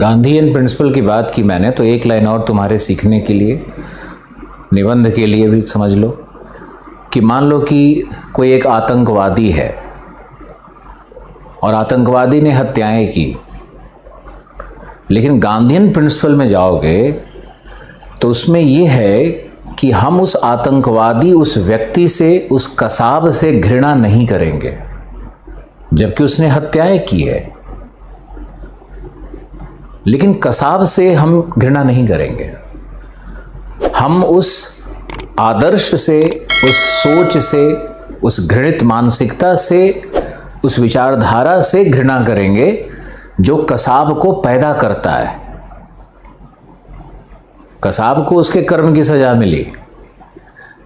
Gandhian principal की बात की मैंने, तो एक लाइन और तुम्हारे सीखने के लिए, निबंध के लिए भी समझ लो कि मान लो कि कोई एक आतंकवादी है और आतंकवादी ने हत्याएं की, लेकिन गांधीयन प्रिंसिपल में जाओगे तो उसमें ये है कि हम उस आतंकवादी, उस व्यक्ति से, उस कसाब से घृणा नहीं करेंगे जबकि उसने हत्याएं की है, लेकिन कसाब से हम घृणा नहीं करेंगे। हम उस आदर्श से, उस सोच से, उस घृणित मानसिकता से, उस विचारधारा से घृणा करेंगे जो कसाब को पैदा करता है। कसाब को उसके कर्म की सजा मिली,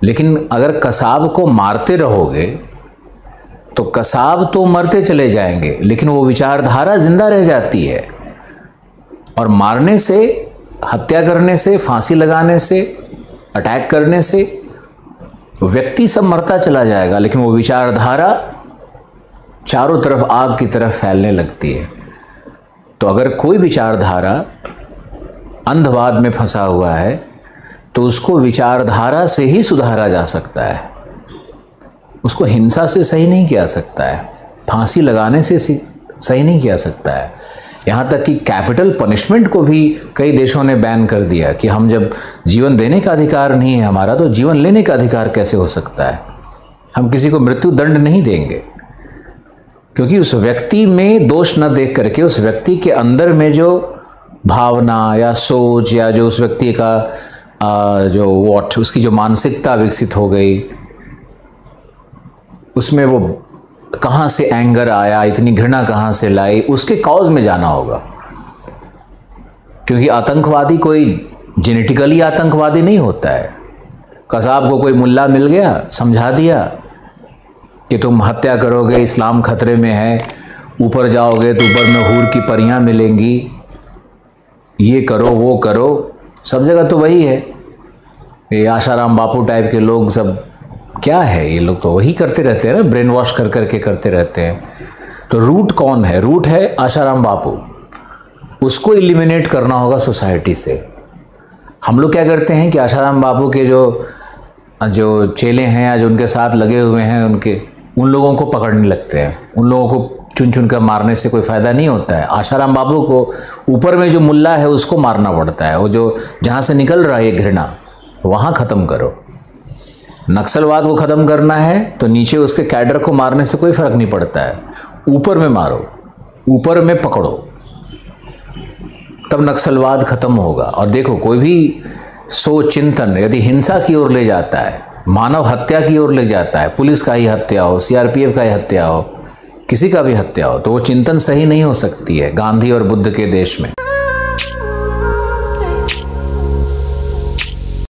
लेकिन अगर कसाब को मारते रहोगे तो कसाब तो मरते चले जाएंगे, लेकिन वो विचारधारा जिंदा रह जाती है। और मारने से, हत्या करने से, फांसी लगाने से, अटैक करने से व्यक्ति सब मरता चला जाएगा, लेकिन वो विचारधारा चारों तरफ आग की तरफ फैलने लगती है। तो अगर कोई विचारधारा अंधवाद में फंसा हुआ है तो उसको विचारधारा से ही सुधारा जा सकता है, उसको हिंसा से सही नहीं किया सकता है, फांसी लगाने से सही नहीं किया सकता है। यहाँ तक कि कैपिटल पनिशमेंट को भी कई देशों ने बैन कर दिया कि हम जब जीवन देने का अधिकार नहीं है हमारा, तो जीवन लेने का अधिकार कैसे हो सकता है। हम किसी को मृत्यु दंड नहीं देंगे, क्योंकि उस व्यक्ति में दोष न देख करके, उस व्यक्ति के अंदर में जो भावना या सोच या जो उस व्यक्ति का जो उसकी जो मानसिकता विकसित हो गई, उसमें वो कहाँ से एंगर आया, इतनी घृणा कहाँ से लाई, उसके कॉज में जाना होगा। क्योंकि आतंकवादी कोई जेनेटिकली आतंकवादी नहीं होता है। कसाब को कोई मुल्ला मिल गया, समझा दिया कि तुम हत्या करोगे, इस्लाम खतरे में है, ऊपर जाओगे तो ऊपर में हूर की परियां मिलेंगी, ये करो वो करो, सब जगह तो वही है। ये आशाराम बापू टाइप के लोग सब क्या है, ये लोग तो वही करते रहते हैं ना, ब्रेन वॉश कर करके करते रहते हैं। तो रूट कौन है? रूट है आशाराम बापू, उसको एलिमिनेट करना होगा सोसाइटी से। हम लोग क्या करते हैं कि आशाराम बापू के जो चेले हैं या जो उनके साथ लगे हुए हैं उन लोगों को पकड़ने लगते हैं, उन लोगों को चुन चुन कर मारने से कोई फ़ायदा नहीं होता है। आशाराम बाबू को ऊपर में जो मुल्ला है उसको मारना पड़ता है, वो जो जहाँ से निकल रहा है ये घृणा, वहाँ ख़त्म करो। नक्सलवाद को ख़त्म करना है तो नीचे उसके कैडर को मारने से कोई फ़र्क नहीं पड़ता है, ऊपर में मारो, ऊपर में पकड़ो, तब नक्सलवाद ख़त्म होगा। और देखो, कोई भी सोच चिंतन यदि हिंसा की ओर ले जाता है, मानव हत्या की ओर ले जाता है, पुलिस का ही हत्या हो, सीआरपीएफ का ही हत्या हो, किसी का भी हत्या हो, तो वो चिंतन सही नहीं हो सकती है गांधी और बुद्ध के देश में।